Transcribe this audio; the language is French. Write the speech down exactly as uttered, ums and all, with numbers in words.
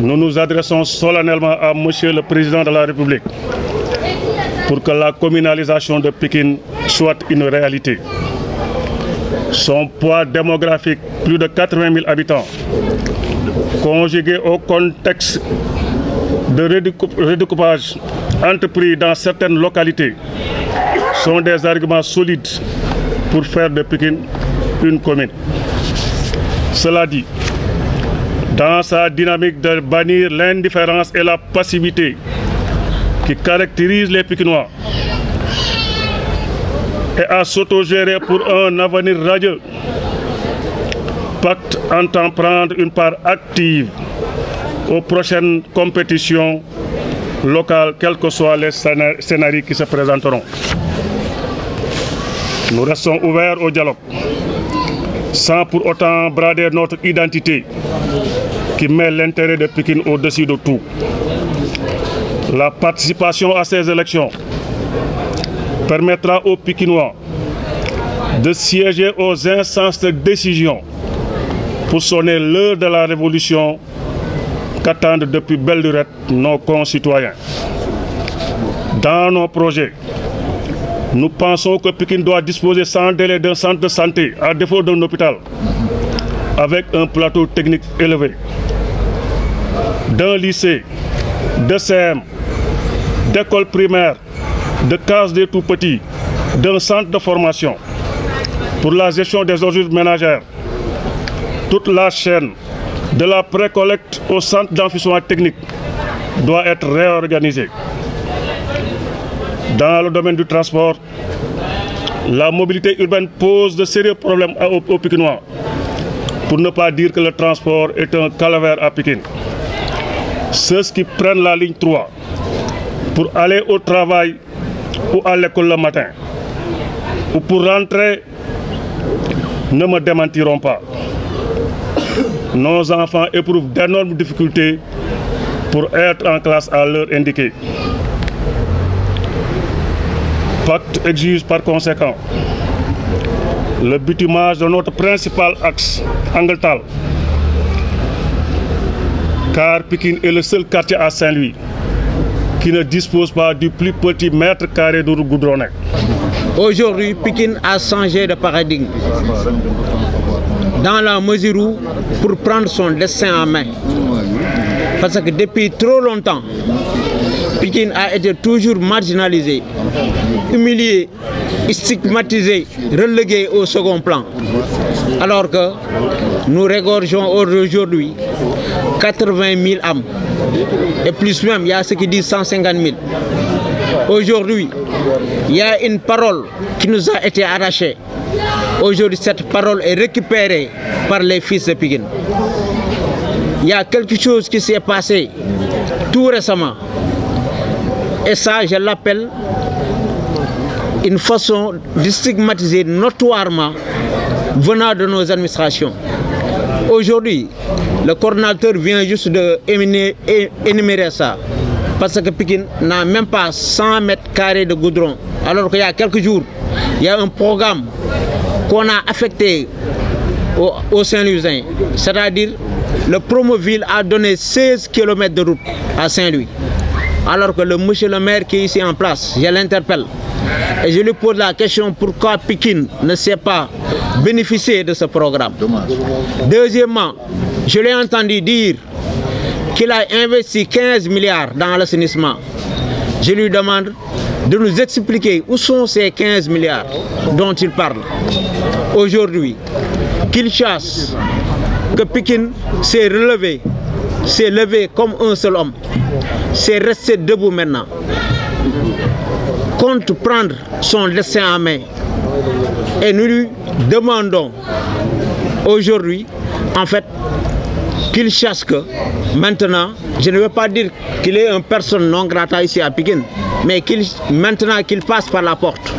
nous nous adressons solennellement à Monsieur le Président de la République pour que la communalisation de Pikine soit une réalité. Son poids démographique, plus de quatre-vingt mille habitants, conjugué au contexte de redécoupage entrepris dans certaines localités, sont des arguments solides pour faire de Pikine une commune. Cela dit, dans sa dynamique de bannir l'indifférence et la passivité qui caractérisent les Pikinois, et à s'autogérer pour un avenir radieux, Pacte entend prendre une part active aux prochaines compétitions locales, quels que soient les scénarios qui se présenteront. Nous restons ouverts au dialogue, sans pour autant brader notre identité qui met l'intérêt de Pikine au-dessus de tout. La participation à ces élections permettra aux Pikinois de siéger aux instances de décision pour sonner l'heure de la révolution qu'attendent depuis belle lurette nos concitoyens. Dans nos projets, nous pensons que Pikine doit disposer sans délai d'un centre de santé, à défaut d'un hôpital, avec un plateau technique élevé, d'un lycée, de C M, d'écoles primaires, de cases des tout-petits, d'un centre de formation, pour la gestion des ordures ménagères, toute la chaîne de la précollecte au centre d'enfouissement technique doit être réorganisée. Dans le domaine du transport, la mobilité urbaine pose de sérieux problèmes aux Pikinois, pour ne pas dire que le transport est un calvaire à Pikine. Ceux qui prennent la ligne trois pour aller au travail ou à l'école le matin, ou pour rentrer, ne me démentiront pas. Nos enfants éprouvent d'énormes difficultés pour être en classe à l'heure indiquée. Pacte exige par conséquent le bitumage de notre principal axe, Angletal, car Pikine est le seul quartier à Saint-Louis qui ne dispose pas du plus petit mètre carré de goudronné. Aujourd'hui, Pikine a changé de paradigme, dans la mesure où, pour prendre son destin en main, parce que depuis trop longtemps, Pikine a été toujours marginalisé, humilié, stigmatisé, relégué au second plan. Alors que nous regorgeons aujourd'hui quatre-vingt mille âmes, et plus même, il y a ceux qui disent cent cinquante mille. Aujourd'hui, il y a une parole qui nous a été arrachée. Aujourd'hui, cette parole est récupérée par les fils de Pikine. Il y a quelque chose qui s'est passé tout récemment. Et ça, je l'appelle une façon de stigmatiser notoirement venant de nos administrations. Aujourd'hui, le coordonnateur vient juste de énumérer ça, parce que Pikine n'a même pas cent mètres carrés de goudron. Alors qu'il y a quelques jours, il y a un programme qu'on a affecté aux au Saint-Louisiens, c'est-à-dire le Promoville a donné seize kilomètres de route à Saint-Louis. Alors que le monsieur le maire qui est ici en place, je l'interpelle et je lui pose la question: pourquoi Pikine ne sait pas bénéficier de ce programme? Deuxièmement, je l'ai entendu dire qu'il a investi quinze milliards dans l'assainissement. Je lui demande de nous expliquer où sont ces quinze milliards dont il parle. Aujourd'hui, qu'il chasse que Pikine s'est relevé, s'est levé comme un seul homme. C'est rester debout maintenant, compte prendre son destin en main. Et nous lui demandons aujourd'hui, en fait, qu'il cherche que maintenant, je ne veux pas dire qu'il est une personne non grata ici à Pikine, mais qu'il maintenant qu'il passe par la porte.